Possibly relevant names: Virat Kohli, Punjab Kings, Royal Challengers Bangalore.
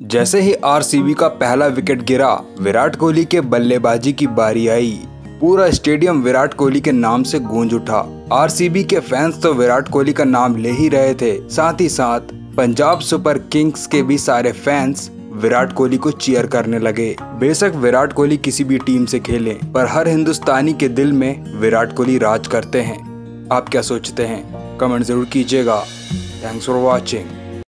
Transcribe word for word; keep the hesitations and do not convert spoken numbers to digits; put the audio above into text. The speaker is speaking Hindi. जैसे ही आरसीबी का पहला विकेट गिरा, विराट कोहली के बल्लेबाजी की बारी आई। पूरा स्टेडियम विराट कोहली के नाम से गूंज उठा। आरसीबी के फैंस तो विराट कोहली का नाम ले ही रहे थे, साथ ही साथ पंजाब सुपर किंग्स के भी सारे फैंस विराट कोहली को चीयर करने लगे। बेशक विराट कोहली किसी भी टीम से खेले, पर हर हिंदुस्तानी के दिल में विराट कोहली राज करते हैं। आप क्या सोचते हैं, कमेंट जरूर कीजिएगा। Thanks for watching.